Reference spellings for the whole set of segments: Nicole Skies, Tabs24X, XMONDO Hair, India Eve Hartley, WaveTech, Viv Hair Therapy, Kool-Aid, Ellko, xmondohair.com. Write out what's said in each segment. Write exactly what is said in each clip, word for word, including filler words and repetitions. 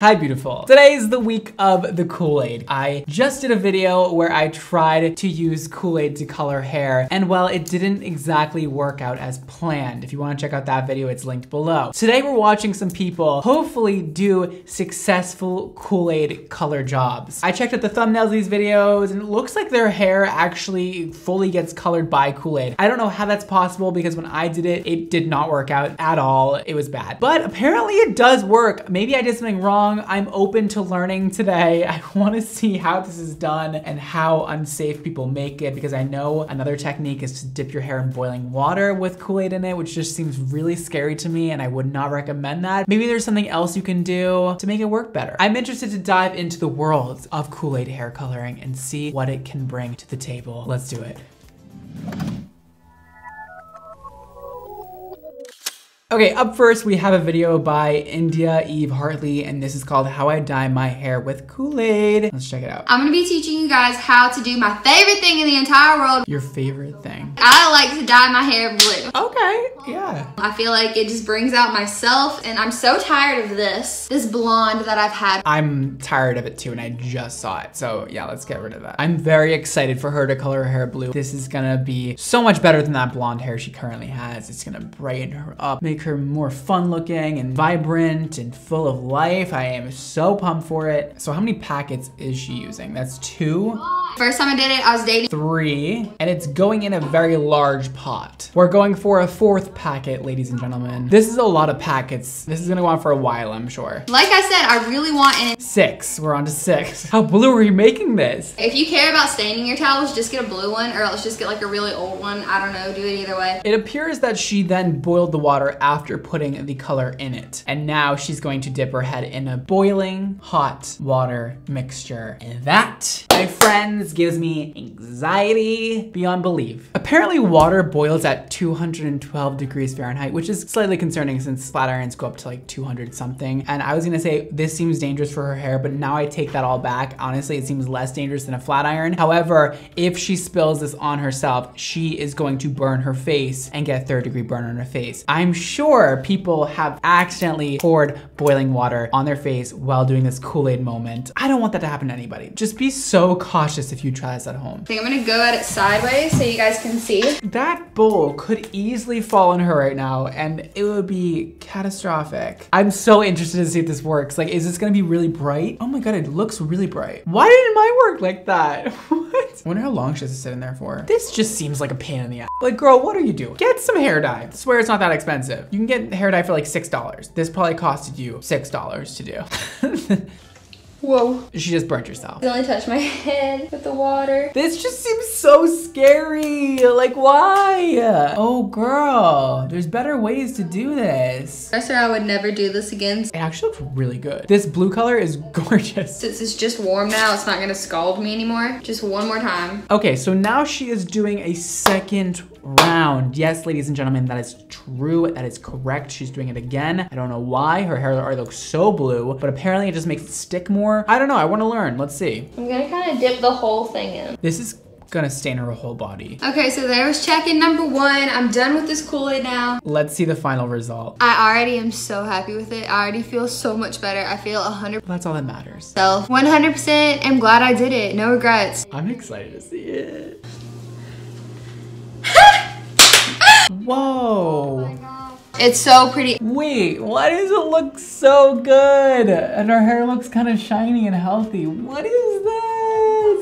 Hi beautiful. Today is the week of the Kool-Aid. I just did a video where I tried to use Kool-Aid to color hair, and well, it didn't exactly work out as planned. If you want to check out that video, it's linked below. Today we're watching some people hopefully do successful Kool-Aid color jobs. I checked out the thumbnails of these videos and it looks like their hair actually fully gets colored by Kool-Aid. I don't know how that's possible because when I did it, it did not work out at all. It was bad, but apparently it does work. Maybe I did something wrong. I'm open to learning today. I want to see how this is done and how unsafe people make it, because I know another technique is to dip your hair in boiling water with Kool-Aid in it, which just seems really scary to me and I would not recommend that. Maybe there's something else you can do to make it work better. I'm interested to dive into the world of Kool-Aid hair coloring and see what it can bring to the table. Let's do it. Okay, up first we have a video by India Eve Hartley, and this is called How I Dye My Hair with Kool-Aid. Let's check it out. I'm gonna be teaching you guys how to do my favorite thing in the entire world. Your favorite thing? I like to dye my hair blue. Okay, yeah. I feel like it just brings out myself, and I'm so tired of this. This blonde that I've had. I'm tired of it too, and I just saw it. So yeah, let's get rid of that. I'm very excited for her to color her hair blue. This is gonna be so much better than that blonde hair she currently has. It's gonna brighten her up, make her more fun looking and vibrant and full of life. I am so pumped for it. So how many packets is she using? That's two. First time I did it, I was dating. Three, and it's going in a very large pot. We're going for a fourth packet, ladies and gentlemen. This is a lot of packets. This is gonna go on for a while, I'm sure. Like I said, I really want an six, we're on to six. How blue are you making this? If you care about staining your towels, just get a blue one, or else just get like a really old one. I don't know, do it either way. It appears that she then boiled the water after putting the color in it. And now she's going to dip her head in a boiling hot water mixture. And that, my friends, gives me anxiety beyond belief. Apparently water boils at two hundred twelve degrees Fahrenheit, which is slightly concerning since flat irons go up to like two hundred something. And I was gonna say this seems dangerous for her hair, but now I take that all back. Honestly, it seems less dangerous than a flat iron. However, if she spills this on herself, she is going to burn her face and get a third degree burn on her face. I'm sure Sure, people have accidentally poured boiling water on their face while doing this Kool-Aid moment. I don't want that to happen to anybody. Just be so cautious if you try this at home. I think I'm gonna go at it sideways so you guys can see. That bowl could easily fall on her right now and it would be catastrophic. I'm so interested to see if this works. Like, is this gonna be really bright? Oh my God, it looks really bright. Why didn't my work like that? What? I wonder how long she has to sit in there for. This just seems like a pain in the ass. Like, girl, what are you doing? Get some hair dye. I swear it's not that expensive. You can get hair dye for like six dollars. This probably costed you six dollars to do. Whoa. She just burnt herself. I only touched my head with the water. This just seems so scary. Like, why? Oh, girl. There's better ways to do this. I said I would never do this again. It actually looks really good. This blue color is gorgeous. Since it's just warm now, it's not gonna scald me anymore. Just one more time. Okay, so now she is doing a second round. Yes, ladies and gentlemen, that is true. That is correct. She's doing it again. I don't know why. Her hair already looks so blue, but apparently it just makes it stick more. I don't know, I wanna learn, let's see. I'm gonna kinda dip the whole thing in. This is gonna stain her whole body. Okay, so there was check-in number one. I'm done with this Kool-Aid now. Let's see the final result. I already am so happy with it. I already feel so much better. I feel one hundred percent. That's all that matters. So one hundred percent, I'm glad I did it, no regrets. I'm excited to see it. Whoa. Oh my God. It's so pretty. Wait, why does it look so good? And her hair looks kind of shiny and healthy. What is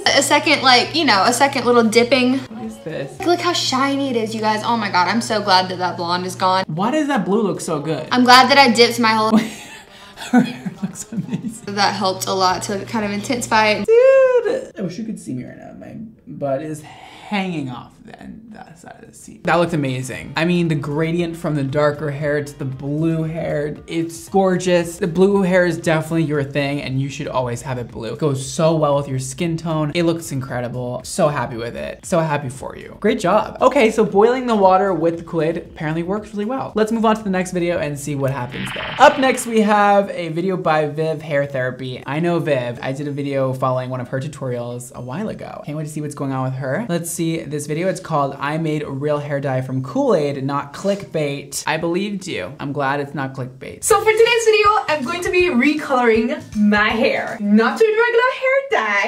this? A second, like, you know, a second little dipping. What is this? Look how shiny it is, you guys. Oh my God, I'm so glad that that blonde is gone. Why does that blue look so good? I'm glad that I dipped my whole... Her hair looks amazing. That helped a lot to kind of intensify it. Dude! I wish you could see me right now. My butt is hanging off then. That side of the seat. That looked amazing. I mean, the gradient from the darker hair to the blue hair, it's gorgeous. The blue hair is definitely your thing and you should always have it blue. It goes so well with your skin tone. It looks incredible. So happy with it. So happy for you. Great job. Okay, so boiling the water with the Kool-Aid apparently works really well. Let's move on to the next video and see what happens there. Up next, we have a video by Viv Hair Therapy. I know Viv. I did a video following one of her tutorials a while ago. Can't wait to see what's going on with her. Let's see this video. It's called I Made Real Hair Dye from Kool-Aid, not clickbait. I believed you. I'm glad it's not clickbait. So for today's video, I'm going to be recoloring my hair. Not with regular hair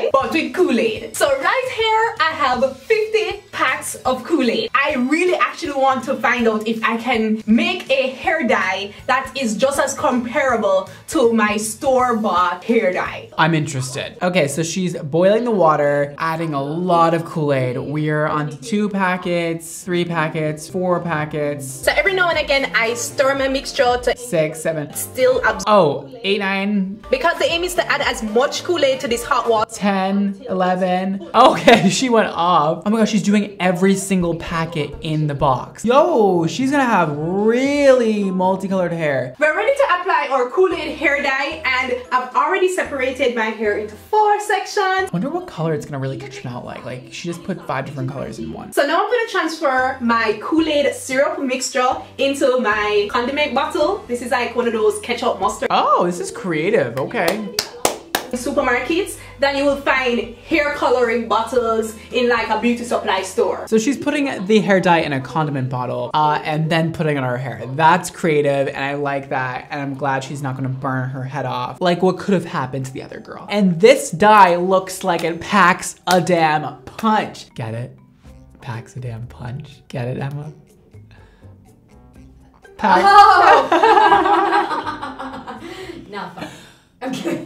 dye, but with Kool-Aid. So right here, I have fifty packs of Kool-Aid. I really actually want to find out if I can make a hair dye that is just as comparable to my store-bought hair dye. I'm interested. Okay, so she's boiling the water, adding a lot of Kool-Aid. We are on two packets, three packets, four packets. So every now and again, I stir my mixture to six, seven. Still absorb. Oh, eight, nine. Because the aim is to add as much Kool-Aid to this hot water. ten, eleven. Okay, she went off. Oh my gosh, she's doing every single packet in the box. Yo, she's gonna have really multicolored hair. We're ready to apply our Kool-Aid hair dye, and I've already separated my hair into four sections. I wonder what color it's gonna really turn out like. Like, she just put five different colors in one. So now I'm gonna transfer my Kool-Aid syrup mixture into my condiment bottle. This is like one of those ketchup mustard. Oh, this is creative, okay. Supermarkets, then you will find hair coloring bottles in like a beauty supply store. So she's putting the hair dye in a condiment bottle uh, and then putting it on her hair. That's creative, and I like that, and I'm glad she's not gonna burn her head off like what could have happened to the other girl. And this dye looks like it packs a damn punch. Get it? Packs a damn punch. Get it, Emma? Packs. Oh! Not fun. I'm kidding.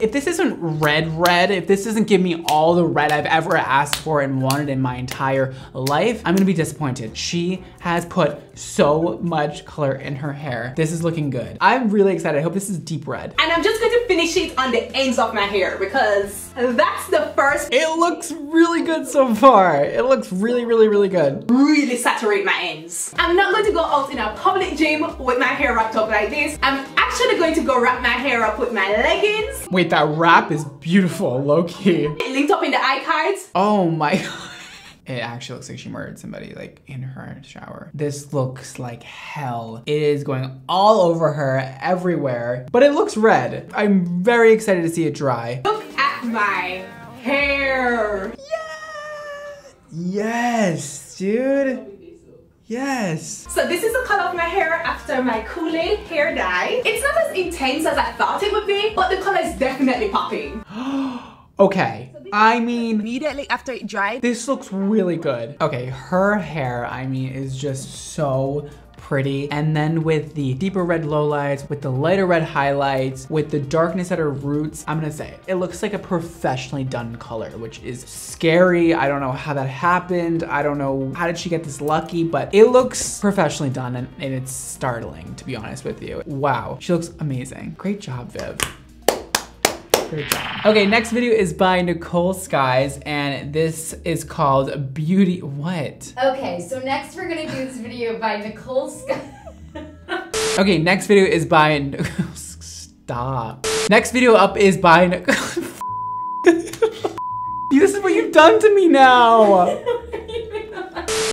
If this isn't red red, if this doesn't give me all the red I've ever asked for and wanted in my entire life, I'm gonna be disappointed. She has put so much color in her hair. This is looking good. I'm really excited. I hope this is deep red. And I'm just going to finish it on the ends of my hair because that's the first. It looks really good so far. It looks really, really, really good. Really saturate my ends. I'm not going to go out in a public gym with my hair wrapped up like this. I'm actually going to go wrap my hair up with my leggings. Wait, that wrap is beautiful, low-key. It linked up in the eye cards. Oh my god. It actually looks like she murdered somebody like in her shower. This looks like hell. It is going all over her, everywhere, but it looks red. I'm very excited to see it dry. Look at my hair. Yes, yes, dude. Yes. So this is the color of my hair after my Kool-Aid hair dye. It's not as intense as I thought it would be, but the color is definitely popping. Okay. I mean, immediately after it dried, this looks really good. Okay, her hair, I mean, is just so pretty. And then with the deeper red lowlights, with the lighter red highlights, with the darkness at her roots, I'm gonna say it, it looks like a professionally done color, which is scary. I don't know how that happened. I don't know how did she get this lucky, but it looks professionally done, and, and it's startling, to be honest with you. Wow, she looks amazing. Great job, Viv. Okay, next video is by Nicole Skies, and this is called Beauty. What? Okay, so next we're gonna do this video by Nicole Skies. Okay, next video is by N Stop. Next video up is by Nicole. This is what you've done to me now.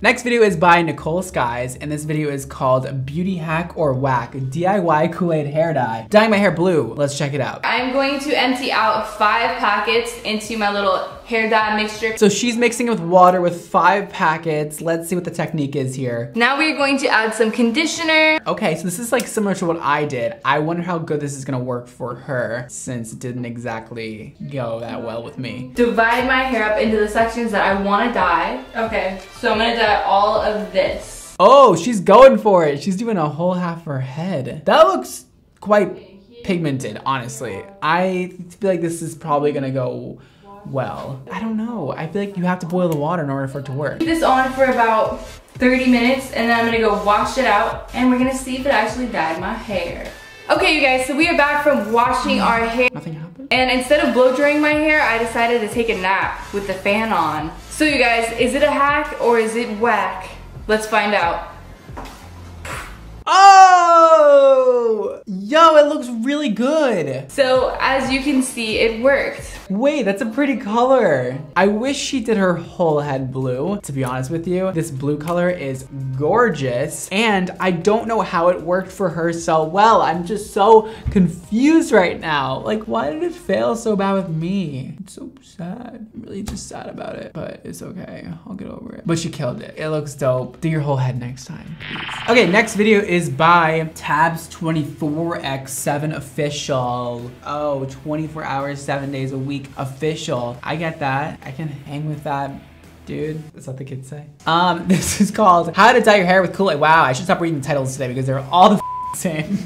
Next video is by Nicole Skies, and this video is called Beauty Hack or Whack, D I Y Kool-Aid Hair Dye. Dyeing my hair blue. Let's check it out. I'm going to empty out five packets into my little hair dye mixture. So she's mixing it with water with five packets. Let's see what the technique is here. Now we're going to add some conditioner. Okay, so this is like similar to what I did. I wonder how good this is gonna work for her since it didn't exactly go that well with me. Divide my hair up into the sections that I wanna dye. Okay, so I'm gonna dye all of this. Oh, she's going for it. She's doing a whole half of her head. That looks quite pigmented, honestly. I feel like this is probably gonna go well. I don't know. I feel like you have to boil the water in order for it to work. Keep this on for about thirty minutes, and then I'm gonna go wash it out, and we're gonna see if it actually dyed my hair. Okay, you guys, so we are back from washing our hair. Nothing happened. And instead of blow drying my hair, I decided to take a nap with the fan on. So you guys, is it a hack or is it whack? Let's find out. Oh! Yo, it looks really good. So as you can see, it worked. Wait, that's a pretty color. I wish she did her whole head blue, to be honest with you. This blue color is gorgeous, and I don't know how it worked for her so well. I'm just so confused right now. Like, why did it fail so bad with me? It's so sad. I'm really just sad about it, but it's okay. I'll get over it. But she killed it. It looks dope. Do your whole head next time, please. Okay, next video is by Tabs twenty-four X seven Official. Oh, twenty-four hours, seven days a week Official. I get that. I can hang with that. Dude, that's what the kids say. Um, this is called How to Dye Your Hair with Kool-Aid. Wow, I should stop reading the titles today because they're all the same.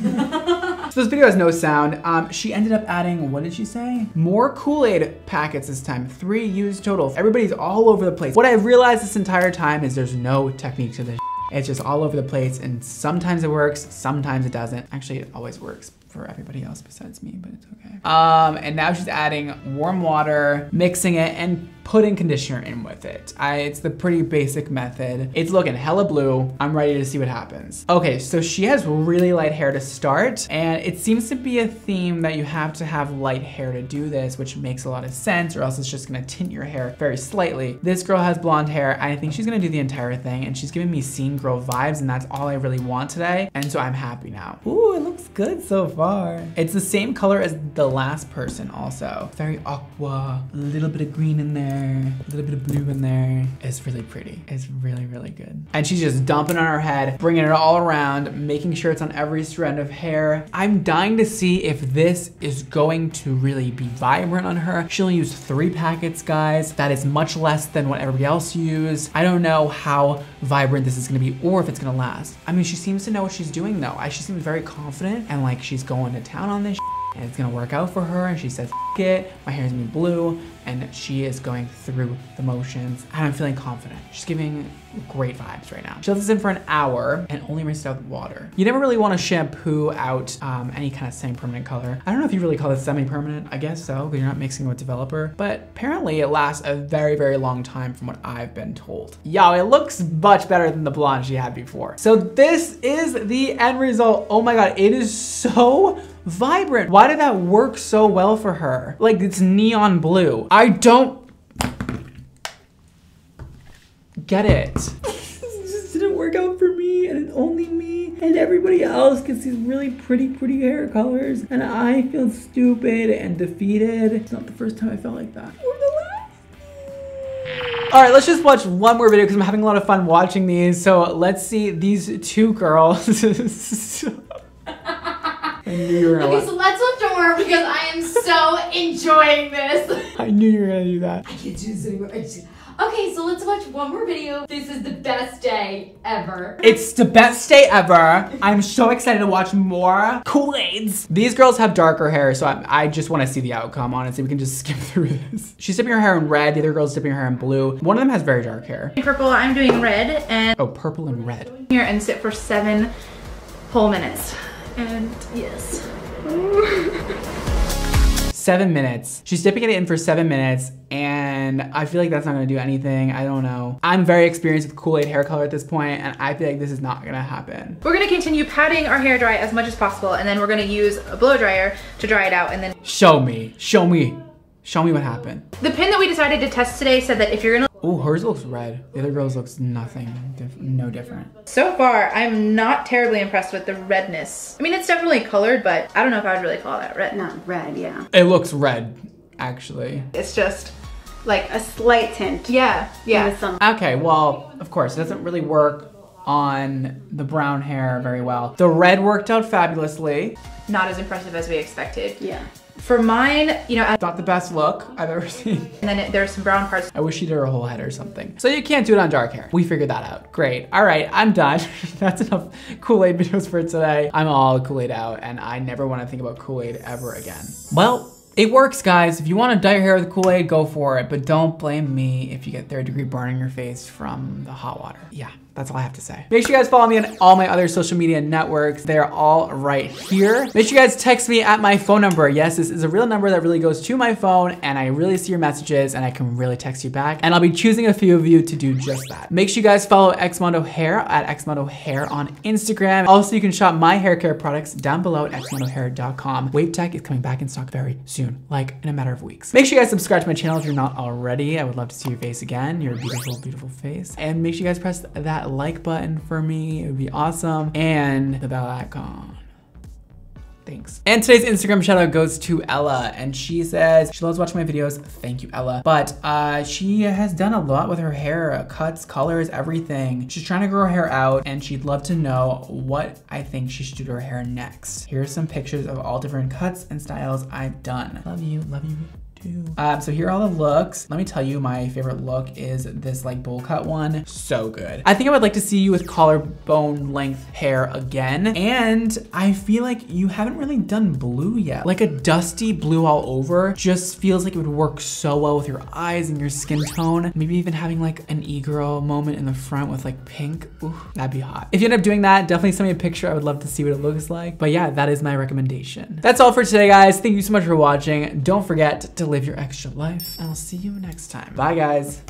So this video has no sound. Um, she ended up adding, what did she say? More Kool-Aid packets this time, three used total. Everybody's all over the place. What I've realized this entire time is there's no technique to this. It's just all over the place, and sometimes it works, sometimes it doesn't. Actually, it always works for everybody else besides me, but it's okay. Um, and now she's adding warm water, mixing it, and putting conditioner in with it. I, it's the pretty basic method. It's looking hella blue. I'm ready to see what happens. Okay, so she has really light hair to start, and it seems to be a theme that you have to have light hair to do this, which makes a lot of sense, or else it's just gonna tint your hair very slightly. This girl has blonde hair. I think she's gonna do the entire thing, and she's giving me scene girl vibes, and that's all I really want today, and so I'm happy now. Ooh, it looks good so far. It's the same color as the last person also. Very aqua, a little bit of green in there, a little bit of blue in there. It's really pretty. It's really, really good. And she's just dumping on her head, bringing it all around, making sure it's on every strand of hair. I'm dying to see if this is going to really be vibrant on her. She only used three packets, guys. That is much less than what everybody else used. I don't know how vibrant this is gonna be or if it's gonna last. I mean, she seems to know what she's doing though. She seems very confident and like she's going going to town on this and it's gonna work out for her, and she says F it, my hair's gonna be blue, and she is going through the motions and I'm feeling confident. She's giving great vibes right now. She left this in for an hour and only rinsed out with water. You never really wanna shampoo out um, any kind of semi-permanent color. I don't know if you really call this semi-permanent, I guess so, because you're not mixing with developer, but apparently it lasts a very, very long time from what I've been told. Yo, it looks much better than the blonde she had before. So this is the end result. Oh my God, it is so vibrant. Why did that work so well for her? Like, it's neon blue. I don't get it. This just didn't work out for me, and only me and everybody else gets these really pretty, pretty hair colors, and I feel stupid and defeated. It's not the first time I felt like that. All right, let's just watch one more video because I'm having a lot of fun watching these. So let's see these two girls. I knew you were gonna okay, so let's watch more because I am so enjoying this. I knew you were gonna do that. I can't do this anymore. Okay, so let's watch one more video. This is the best day ever. It's the best day ever. I'm so excited to watch more Kool-Aids. These girls have darker hair, so I'm, I just wanna see the outcome, honestly. We can just skip through this. She's dipping her hair in red. The other girl's dipping her hair in blue. One of them has very dark hair. Purple, I'm doing red and- Oh, purple and red. Here and sit for seven whole minutes. And yes. Seven minutes. She's dipping it in for seven minutes and I feel like that's not gonna do anything. I don't know. I'm very experienced with Kool-Aid hair color at this point and I feel like this is not gonna happen. We're gonna continue patting our hair dry as much as possible and then we're gonna use a blow dryer to dry it out and then- Show me, show me, show me what happened. The pin that we decided to test today said that if you're gonna- Oh, hers looks red. The other girl's looks nothing, diff no different. So far, I'm not terribly impressed with the redness. I mean, it's definitely colored, but I don't know if I would really call that red. Not red, yeah. It looks red, actually. It's just like a slight tint. Yeah, yeah. Okay, well, of course, it doesn't really work on the brown hair very well. The red worked out fabulously. Not as impressive as we expected. Yeah. For mine, you know, not the best look I've ever seen. And then it, there's some brown parts. I wish she did her whole head or something. So you can't do it on dark hair. We figured that out. Great. All right, I'm done. That's enough Kool-Aid videos for today. I'm all Kool-Aid out and I never want to think about Kool-Aid ever again. Well, it works, guys. If you want to dye your hair with Kool-Aid, go for it. But don't blame me if you get third degree burn on your face from the hot water. Yeah. That's all I have to say. Make sure you guys follow me on all my other social media networks. They're all right here. Make sure you guys text me at my phone number. Yes, this is a real number that really goes to my phone, and I really see your messages and I can really text you back. And I'll be choosing a few of you to do just that. Make sure you guys follow XMONDO Hair at XMONDO Hair on Instagram. Also, you can shop my hair care products down below at x mondo hair dot com. WaveTech is coming back in stock very soon, like in a matter of weeks. Make sure you guys subscribe to my channel if you're not already. I would love to see your face again, your beautiful, beautiful face. And make sure you guys press that like button for me. It would be awesome. And the bell icon. Thanks. And today's Instagram shout out goes to Ella, and she says she loves watching my videos. Thank you, Ella. But uh, she has done a lot with her hair, cuts, colors, everything. She's trying to grow her hair out, and she'd love to know what I think she should do to her hair next. Here's some pictures of all different cuts and styles I've done. Love you, love you. Um, so here are all the looks. Let me tell you, my favorite look is this like bowl cut one. So good. I think I would like to see you with collarbone length hair again. And I feel like you haven't really done blue yet. Like a dusty blue all over just feels like it would work so well with your eyes and your skin tone. Maybe even having like an e-girl moment in the front with like pink. Ooh, that'd be hot. If you end up doing that, definitely send me a picture. I would love to see what it looks like. But yeah, that is my recommendation. That's all for today, guys. Thank you so much for watching. Don't forget to leave. Live your extra life, and I'll see you next time. Bye, guys.